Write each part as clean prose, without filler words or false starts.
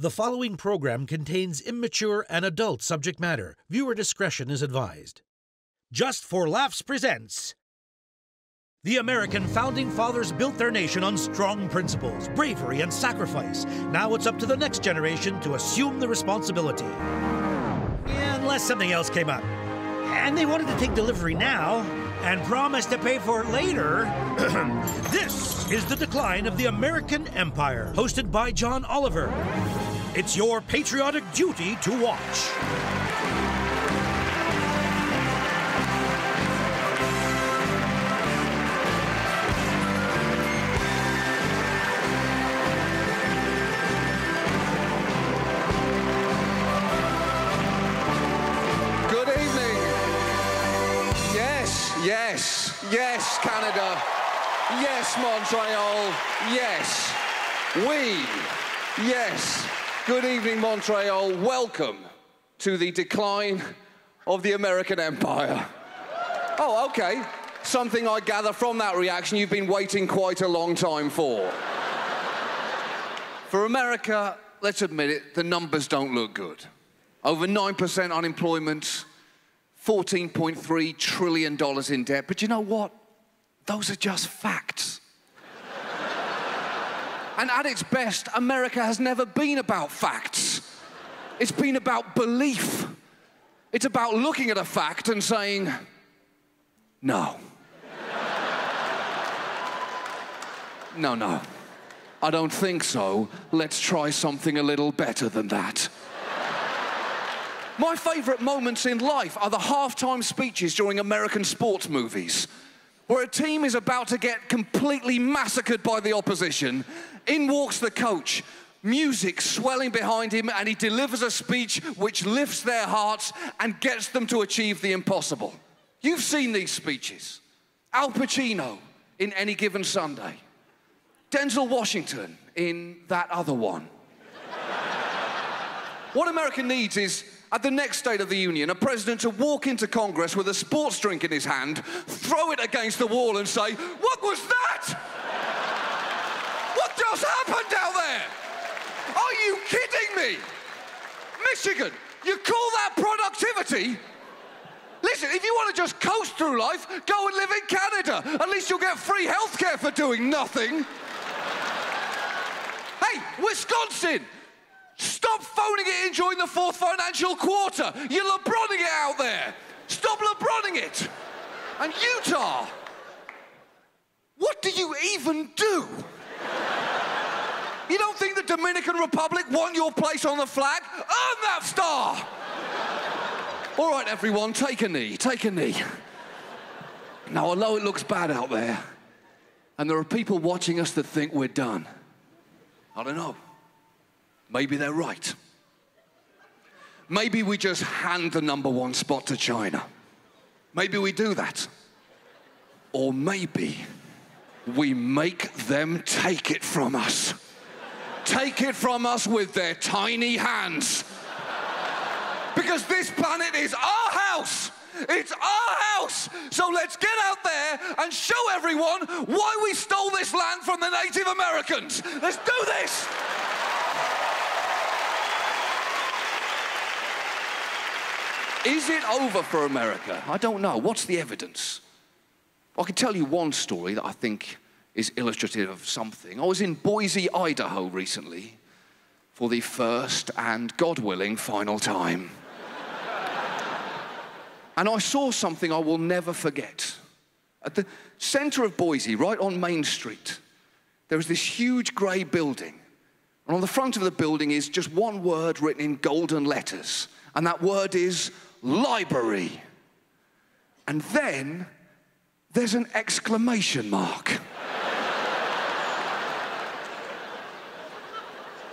The following program contains immature and adult subject matter. Viewer discretion is advised. Just for Laughs presents... The American founding fathers built their nation on strong principles, bravery, and sacrifice. Now it's up to the next generation to assume the responsibility. Unless something else came up. And they wanted to take delivery now and promised to pay for it later. This is The Decline of the American Empire, hosted by John Oliver. It's your patriotic duty to watch. Good evening. Yes, yes, yes, Canada. Yes, Montreal. Yes, we. Yes. Good evening, Montreal. Welcome to the decline of the American Empire. Oh, okay. Something I gather from that reaction you've been waiting quite a long time for. For America, let's admit it, the numbers don't look good. Over 9% unemployment, $14.3 trillion in debt. But you know what? Those are just facts. And at its best, America has never been about facts. It's been about belief. It's about looking at a fact and saying, no. No, no. I don't think so. Let's try something a little better than that. My favourite moments in life are the halftime speeches during American sports movies, where a team is about to get completely massacred by the opposition. In walks the coach, music swelling behind him, and he delivers a speech which lifts their hearts and gets them to achieve the impossible. You've seen these speeches. Al Pacino in Any Given Sunday. Denzel Washington in that other one. What America needs is, at the next State of the Union, a president to walk into Congress with a sports drink in his hand, throw it against the wall and say, "What was that? What just happened out there? Are you kidding me? Michigan, you call that productivity?" Listen, if you want to just coast through life, go and live in Canada. At least you'll get free healthcare for doing nothing. Hey, Wisconsin! Stop phoning it in during the fourth financial quarter. You're LeBroning it out there. Stop LeBroning it. And Utah, what do you even do? You don't think the Dominican Republic won your place on the flag? Earn that star. All right, everyone, take a knee, take a knee. Now, I know it looks bad out there, and there are people watching us that think we're done. I don't know. Maybe they're right. Maybe we just hand the #1 spot to China. Maybe we do that. Or maybe we make them take it from us. Take it from us with their tiny hands. Because this planet is our house. It's our house. So let's get out there and show everyone why we stole this land from the Native Americans. Let's do this. Is it over for America? I don't know. What's the evidence? I can tell you one story that I think is illustrative of something. I was in Boise, Idaho recently for the first and, God willing, final time. And I saw something I will never forget. At the center of Boise, right on Main Street, there was this huge grey building. And on the front of the building is just one word written in golden letters. And that word is... library. And then there's an exclamation mark.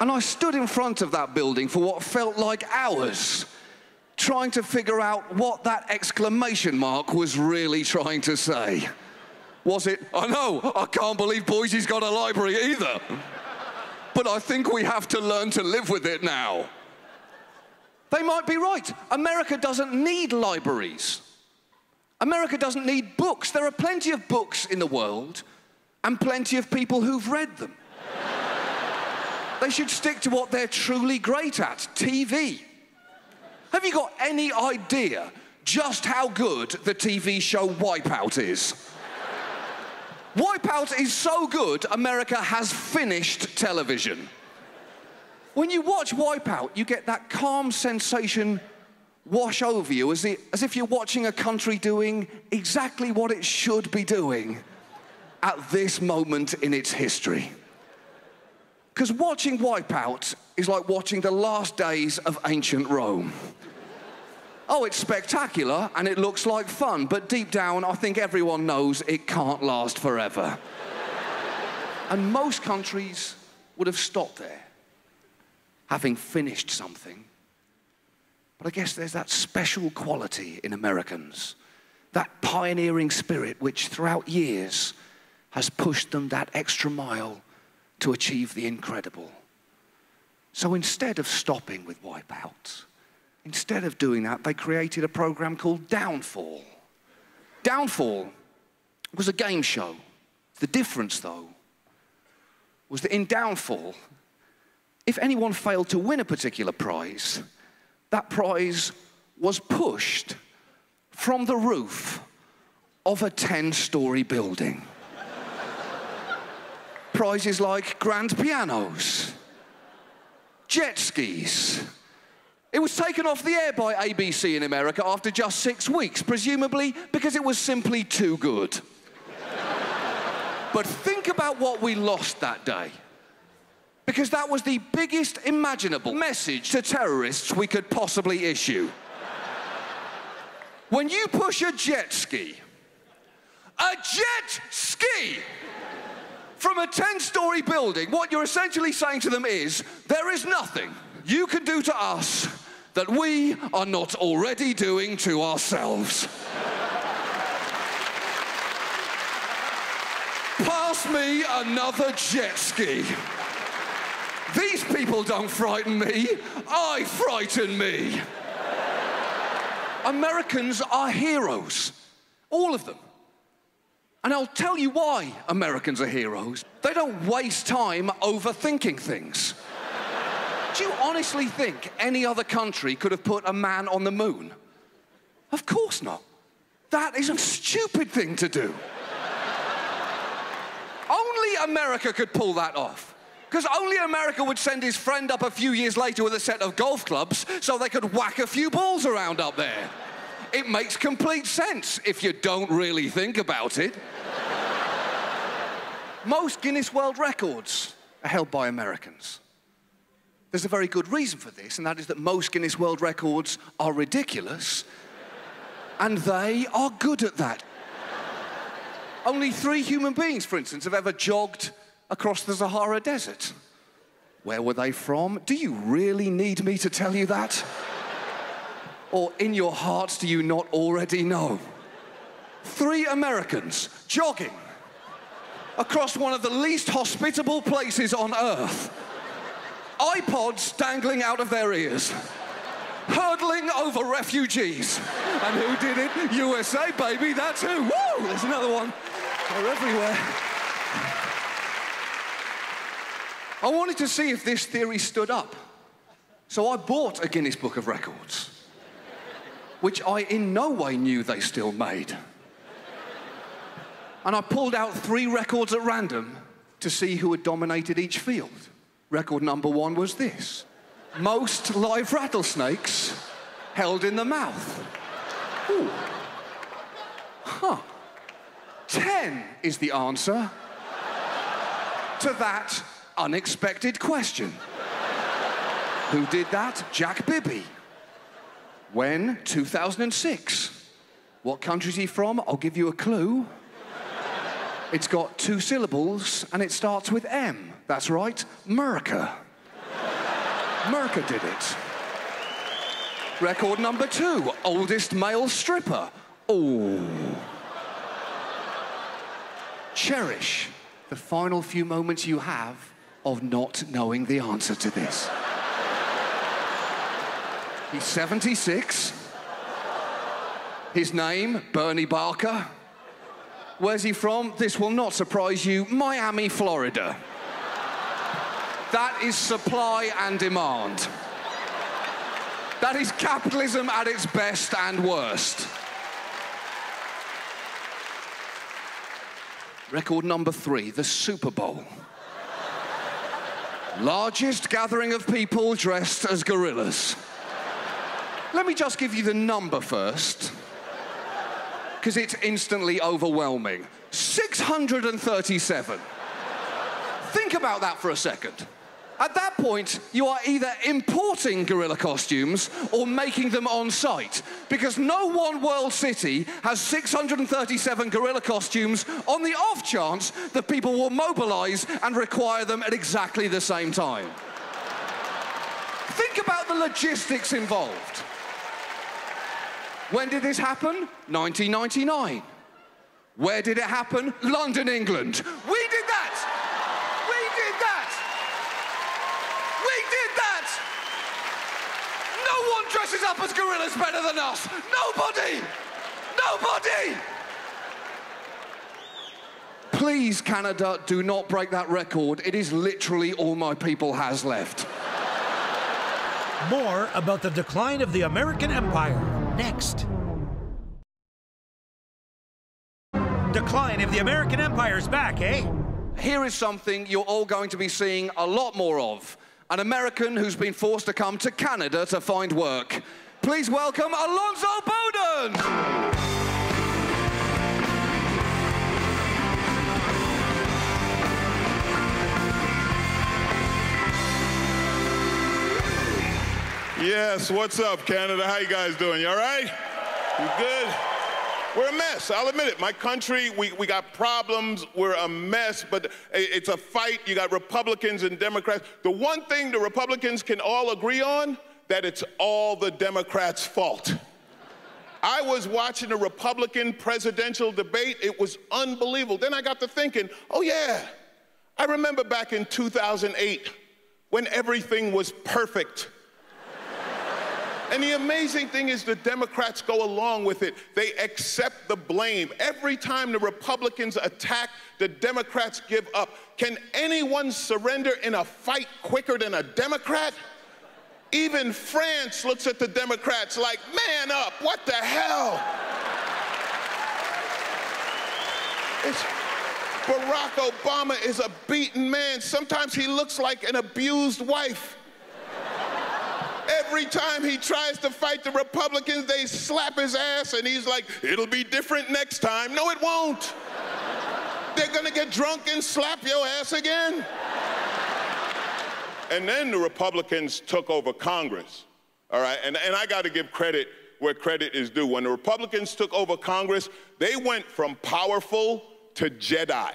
And I stood in front of that building for what felt like hours, trying to figure out what that exclamation mark was really trying to say. Was it, "I know, I can't believe Boise's got a library either, but I think we have to learn to live with it now"? They might be right. America doesn't need libraries. America doesn't need books. There are plenty of books in the world and plenty of people who've read them. They should stick to what they're truly great at, TV. Have you got any idea just how good the TV show Wipeout is? Wipeout is so good, America has finished television. When you watch Wipeout, you get that calm sensation wash over you as if you're watching a country doing exactly what it should be doing at this moment in its history. Because watching Wipeout is like watching the last days of ancient Rome. Oh, it's spectacular and it looks like fun, but deep down, I think everyone knows it can't last forever. And most countries would have stopped there, having finished something. But I guess there's that special quality in Americans, that pioneering spirit which throughout years has pushed them that extra mile to achieve the incredible. So instead of stopping with Wipeout, instead of doing that, they created a program called Downfall. Downfall was a game show. The difference, though, was that in Downfall, if anyone failed to win a particular prize, that prize was pushed from the roof of a 10-story building. Prizes like grand pianos, jet skis. It was taken off the air by ABC in America after just 6 weeks, presumably because it was simply too good. But think about what we lost that day. Because that was the biggest imaginable message to terrorists we could possibly issue. When you push a jet ski from a 10-story building, what you're essentially saying to them is, there is nothing you can do to us that we are not already doing to ourselves. Pass me another jet ski. These people don't frighten me, I frighten me. Americans are heroes, all of them. And I'll tell you why Americans are heroes. They don't waste time overthinking things. Do you honestly think any other country could have put a man on the moon? Of course not. That is a stupid thing to do. Only America could pull that off. Because only America would send his friend up a few years later with a set of golf clubs so they could whack a few balls around up there. It makes complete sense if you don't really think about it. Most Guinness World Records are held by Americans. There's a very good reason for this, and that is that most Guinness World Records are ridiculous, and they are good at that. Only 3 human beings, for instance, have ever jogged across the Sahara Desert. Where were they from? Do you really need me to tell you that? Or in your hearts, do you not already know? 3 Americans jogging across one of the least hospitable places on Earth. iPods dangling out of their ears. Hurdling over refugees. And who did it? USA, baby, that's who. Woo! There's another one. They're everywhere. I wanted to see if this theory stood up. So I bought a Guinness Book of Records, which I in no way knew they still made. And I pulled out 3 records at random to see who had dominated each field. Record number 1 was this. Most live rattlesnakes held in the mouth. Ooh. Huh. 10 is the answer to that unexpected question. Who did that? Jack Bibby. When? 2006. What country is he from? I'll give you a clue. It's got 2 syllables and it starts with M. That's right, Murica. Murica did it. Record number 2, oldest male stripper. Ooh. Cherish the final few moments you have of not knowing the answer to this. He's 76. His name, Bernie Barker. Where's he from? This will not surprise you. Miami, Florida. That is supply and demand. That is capitalism at its best and worst. Record number 3, the Super Bowl. Largest gathering of people dressed as gorillas. Let me just give you the number first, because it's instantly overwhelming. 637. Think about that for a second. At that point, you are either importing gorilla costumes or making them on site, because no one world city has 637 gorilla costumes on the off chance that people will mobilize and require them at exactly the same time. Think about the logistics involved. When did this happen? 1999. Where did it happen? London, England. We did that! No one dresses up as gorillas better than us. Nobody! Nobody! Please, Canada, do not break that record. It is literally all my people has left. More about the decline of the American Empire next. Decline of the American Empire is back, eh? Here is something you're all going to be seeing a lot more of. An American who's been forced to come to Canada to find work. Please welcome Alonzo Bowden! Yes, what's up, Canada? How you guys doing? You all right? You good? We're a mess, I'll admit it. My country, we got problems, we're a mess, but it's a fight. You got Republicans and Democrats. The one thing the Republicans can all agree on, that it's all the Democrats' fault. I was watching a Republican presidential debate, it was unbelievable. Then I got to thinking, oh yeah, I remember back in 2008 when everything was perfect. And the amazing thing is the Democrats go along with it. They accept the blame. Every time the Republicans attack, the Democrats give up. Can anyone surrender in a fight quicker than a Democrat? Even France looks at the Democrats like, man up, what the hell? Barack Obama is a beaten man. Sometimes he looks like an abused wife. Every time he tries to fight the Republicans, they slap his ass and he's like, it'll be different next time. No, it won't. They're gonna get drunk and slap your ass again. And then the Republicans took over Congress, all right? And I gotta give credit where credit is due. When the Republicans took over Congress, they went from powerful to Jedi.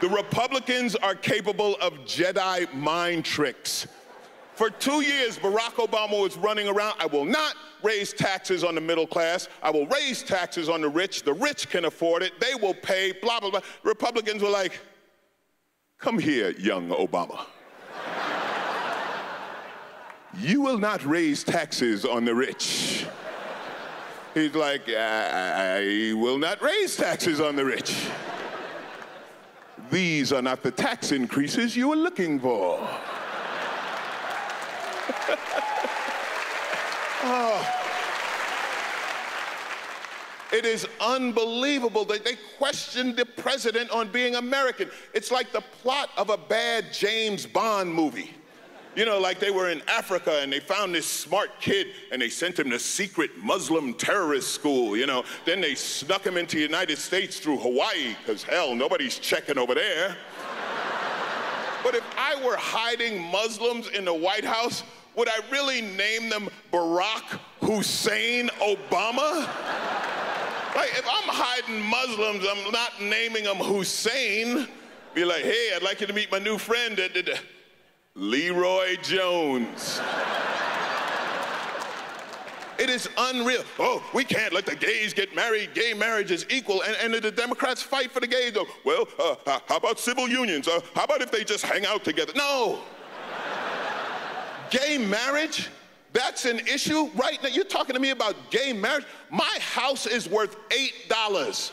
The Republicans are capable of Jedi mind tricks. For 2 years, Barack Obama was running around, I will not raise taxes on the middle class, I will raise taxes on the rich can afford it, they will pay, blah, blah, blah. Republicans were like, come here, young Obama. You will not raise taxes on the rich. He's like, I will not raise taxes on the rich. These are not the tax increases you were looking for. Oh. It is unbelievable that they questioned the president on being American. It's like the plot of a bad James Bond movie. You know, like they were in Africa and they found this smart kid and they sent him to secret Muslim terrorist school, you know. Then they snuck him into the United States through Hawaii, because hell, nobody's checking over there. But if I were hiding Muslims in the White House, would I really name them Barack Hussein Obama? Like, if I'm hiding Muslims, I'm not naming them Hussein. Be like, hey, I'd like you to meet my new friend, Leroy Jones. It is unreal. Oh, we can't let the gays get married. Gay marriage is equal. And the Democrats fight for the gays. Go, well, how about civil unions? How about if they just hang out together? No. Gay marriage? That's an issue right now. You're talking to me about gay marriage? My house is worth $8.